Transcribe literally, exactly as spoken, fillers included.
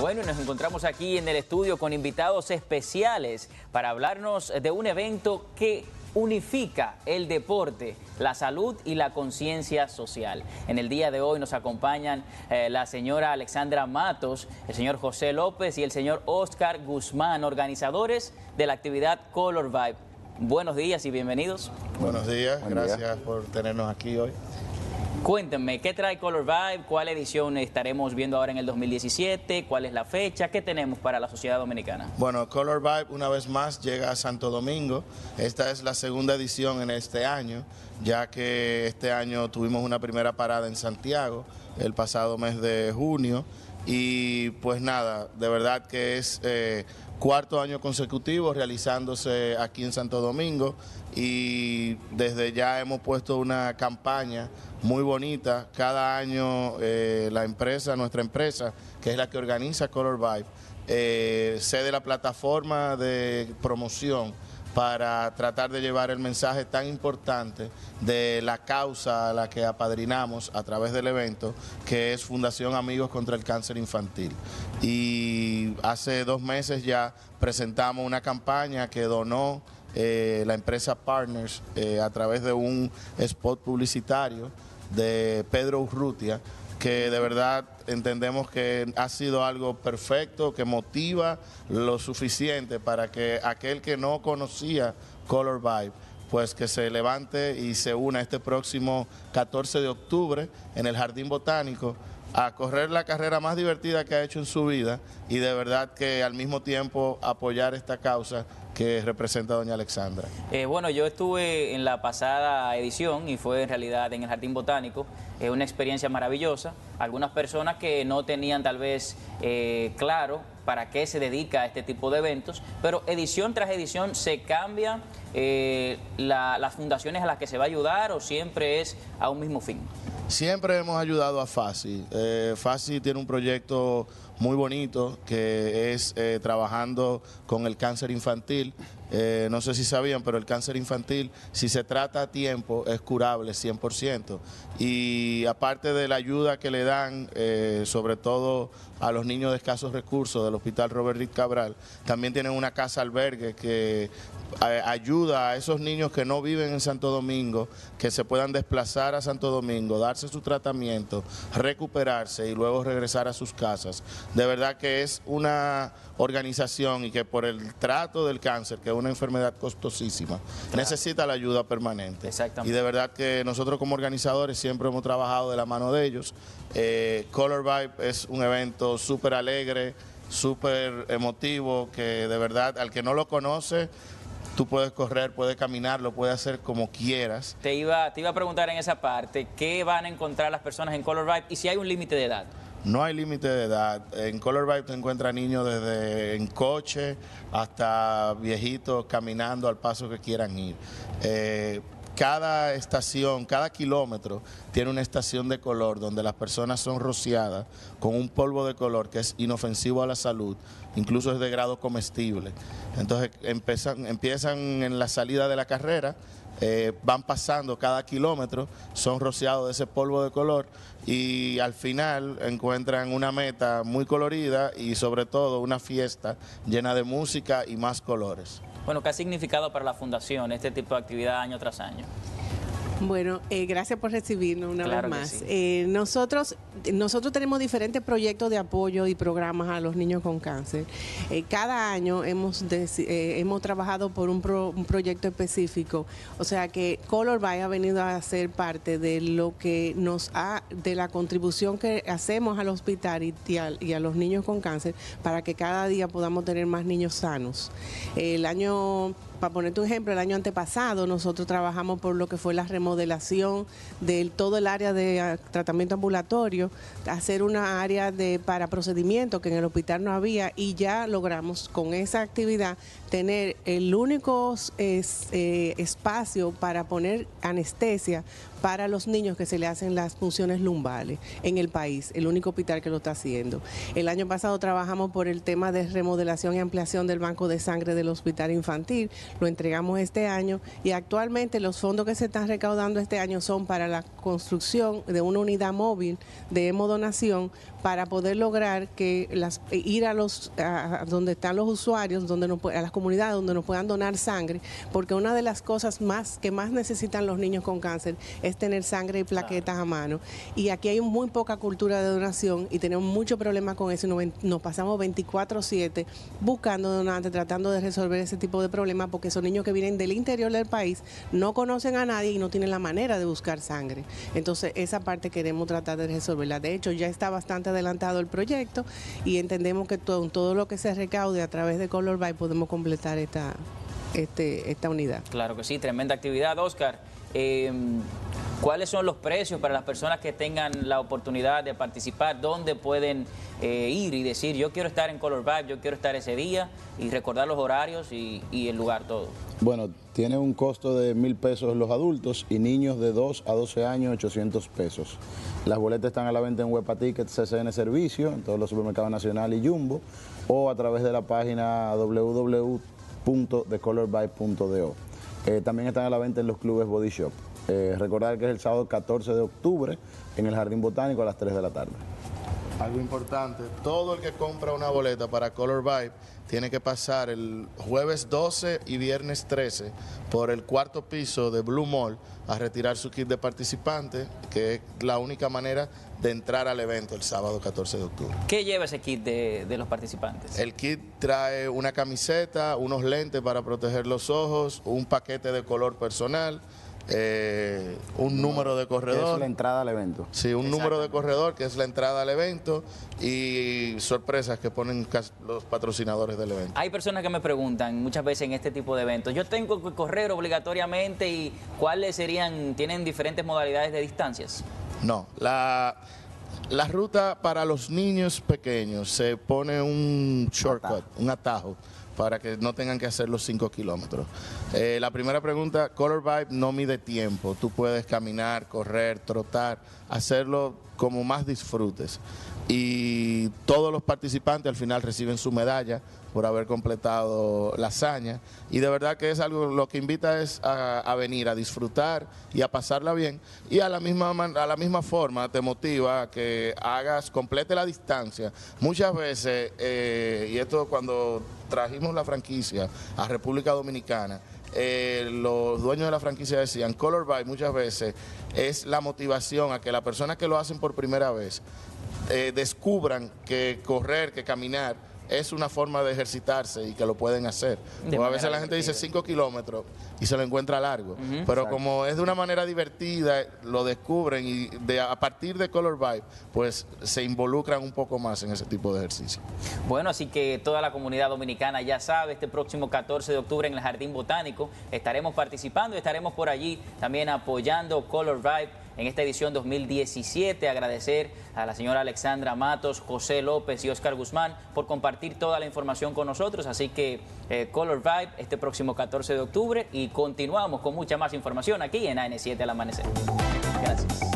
Bueno, nos encontramos aquí en el estudio con invitados especiales para hablarnos de un evento que unifica el deporte, la salud y la conciencia social. En el día de hoy nos acompañan eh, la señora Alexandra Matos, el señor José López y el señor Oscar Guzmán, organizadores de la actividad Color Vibe. Buenos días y bienvenidos. Buenos días, Buen gracias día. por tenernos aquí hoy. Cuéntenme, ¿qué trae Color Vibe? ¿Cuál edición estaremos viendo ahora en el dos mil diecisiete? ¿Cuál es la fecha? ¿Qué tenemos para la sociedad dominicana? Bueno, Color Vibe una vez más llega a Santo Domingo. Esta es la segunda edición en este año, ya que este año tuvimos una primera parada en Santiago el pasado mes de junio. Y pues nada, de verdad que es eh, cuarto año consecutivo realizándose aquí en Santo Domingo, y desde ya hemos puesto una campaña muy bonita. Cada año eh, la empresa, nuestra empresa, que es la que organiza Color Vibe, eh, cede la plataforma de promoción para tratar de llevar el mensaje tan importante de la causa a la que apadrinamos a través del evento, que es Fundación Amigos contra el Cáncer Infantil. Y hace dos meses ya presentamos una campaña que donó eh, la empresa Partners eh, a través de un spot publicitario de Pedro Urrutia, que de verdad entendemos que ha sido algo perfecto, que motiva lo suficiente para que aquel que no conocía Color Vibe, pues que se levante y se una este próximo catorce de octubre en el Jardín Botánico a correr la carrera más divertida que ha hecho en su vida, y de verdad que al mismo tiempo apoyar esta causa que representa a doña Alexandra. Eh, bueno, yo estuve en la pasada edición y fue en realidad en el Jardín Botánico. Es eh, una experiencia maravillosa. Algunas personas que no tenían tal vez eh, claro para qué se dedica a este tipo de eventos, pero edición tras edición se cambian eh, la, las fundaciones a las que se va a ayudar, o siempre es a un mismo fin. Siempre hemos ayudado a FASI. Eh, FASI tiene un proyecto muy bonito que es eh, trabajando con el cáncer infantil. Eh, no sé si sabían, pero el cáncer infantil, si se trata a tiempo, es curable cien por ciento. Y aparte de la ayuda que le dan, eh, sobre todo a los niños de escasos recursos del Hospital Robert Rick Cabral, también tienen una casa albergue que ayuda a esos niños que no viven en Santo Domingo, que se puedan desplazar a Santo Domingo, darse su tratamiento, recuperarse y luego regresar a sus casas. De verdad que es una organización y que por el trato del cáncer, que es una enfermedad costosísima, claro, necesita la ayuda permanente. Exactamente. Y de verdad que nosotros como organizadores siempre hemos trabajado de la mano de ellos. Eh, Color Vibe es un evento súper alegre, súper emotivo, que de verdad al que no lo conoce, tú puedes correr, puedes caminar, lo puedes hacer como quieras. Te iba, te iba a preguntar en esa parte, ¿qué van a encontrar las personas en Color Vibe y si hay un límite de edad? No hay límite de edad. En Color Vibe te encuentras niños desde en coche hasta viejitos caminando al paso que quieran ir. Eh, Cada estación, cada kilómetro tiene una estación de color donde las personas son rociadas con un polvo de color que es inofensivo a la salud, incluso es de grado comestible. Entonces empiezan, empiezan en la salida de la carrera, eh, van pasando cada kilómetro, son rociados de ese polvo de color y al final encuentran una meta muy colorida y sobre todo una fiesta llena de música y más colores. Bueno, ¿qué ha significado para la Fundación este tipo de actividad año tras año? Bueno, eh, gracias por recibirnos una claro vez más. Sí. Eh, nosotros, nosotros tenemos diferentes proyectos de apoyo y programas a los niños con cáncer. Eh, cada año hemos, des, eh, hemos trabajado por un, pro, un proyecto específico. O sea que Color Vibe ha venido a ser parte de lo que nos ha, de la contribución que hacemos al hospital y, y, a, y a los niños con cáncer, para que cada día podamos tener más niños sanos. Eh, el año... Para ponerte un ejemplo, el año antepasado nosotros trabajamos por lo que fue la remodelación de todo el área de tratamiento ambulatorio, hacer una área de para procedimientos que en el hospital no había, y ya logramos con esa actividad tener el único es, eh, espacio para poner anestesia para los niños que se le hacen las punciones lumbales en el país, el único hospital que lo está haciendo. El año pasado trabajamos por el tema de remodelación y ampliación del banco de sangre del hospital infantil, lo entregamos este año y actualmente los fondos que se están recaudando este año son para la construcción de una unidad móvil de hemodonación para poder lograr que las, ir a los a donde están los usuarios, donde nos, a las comunidades donde nos puedan donar sangre, porque una de las cosas más que más necesitan los niños con cáncer es tener sangre y plaquetas a mano. Y aquí hay muy poca cultura de donación y tenemos muchos problemas con eso. Nos, nos pasamos veinticuatro siete buscando donantes, tratando de resolver ese tipo de problemas, porque son niños que vienen del interior del país, no conocen a nadie y no tienen la manera de buscar sangre. Entonces, esa parte queremos tratar de resolverla. De hecho, ya está bastante adelantado el proyecto y entendemos que todo, todo lo que se recaude a través de Color Vibe podemos completar esta, este, esta unidad. Claro que sí, tremenda actividad, Oscar. Eh, ¿Cuáles son los precios para las personas que tengan la oportunidad de participar? ¿Dónde pueden eh, ir y decir, yo quiero estar en Color Vibe, yo quiero estar ese día? Y recordar los horarios y, y el lugar, todo. Bueno, tiene un costo de mil pesos los adultos y niños de dos a doce años, ochocientos pesos. Las boletas están a la venta en WebaTicket, C C N Servicio, en todos los supermercados Nacional y Jumbo, o a través de la página w w w punto the color vibe punto d o. Eh, también están a la venta en los clubes Body Shop. Eh, recordar que es el sábado catorce de octubre en el Jardín Botánico a las tres de la tarde. Algo importante, todo el que compra una boleta para Color Vibe tiene que pasar el jueves doce y viernes trece por el cuarto piso de Blue Mall a retirar su kit de participante, que es la única manera de entrar al evento el sábado catorce de octubre. ¿Qué lleva ese kit de, de los participantes? El kit trae una camiseta, unos lentes para proteger los ojos, un paquete de color personal, Eh, un no, número de corredor. Es la entrada al evento. Sí, un número de corredor que es la entrada al evento y sorpresas que ponen los patrocinadores del evento. Hay personas que me preguntan muchas veces en este tipo de eventos, yo tengo que correr obligatoriamente, y ¿cuáles serían? ¿Tienen diferentes modalidades de distancias? No, la... La ruta para los niños pequeños se pone un shortcut, un atajo, para que no tengan que hacer los cinco kilómetros. Eh, la primera pregunta, Color Vibe no mide tiempo. Tú puedes caminar, correr, trotar, hacerlo como más disfrutes. Y todos los participantes al final reciben su medalla por haber completado la hazaña. Y de verdad que es algo, lo que invita es a, a venir a disfrutar y a pasarla bien. Y a la misma, a la misma forma te motiva a que hagas, complete la distancia. Muchas veces, eh, y esto cuando trajimos la franquicia a República Dominicana, Eh, los dueños de la franquicia decían, Color Vibe muchas veces es la motivación a que las personas que lo hacen por primera vez eh, descubran que correr, que caminar es una forma de ejercitarse y que lo pueden hacer. Porque a veces la gente dice cinco kilómetros y se lo encuentra largo. Uh-huh. Pero exacto, como es de una manera divertida, lo descubren y de, a partir de Color Vibe, pues se involucran un poco más en ese tipo de ejercicio. Bueno, así que toda la comunidad dominicana ya sabe, este próximo catorce de octubre en el Jardín Botánico estaremos participando y estaremos por allí también apoyando Color Vibe en esta edición dos mil diecisiete, agradecer a la señora Alexandra Matos, José López y Oscar Guzmán por compartir toda la información con nosotros. Así que eh, Color Vibe este próximo catorce de octubre, y continuamos con mucha más información aquí en A N siete al amanecer. Gracias.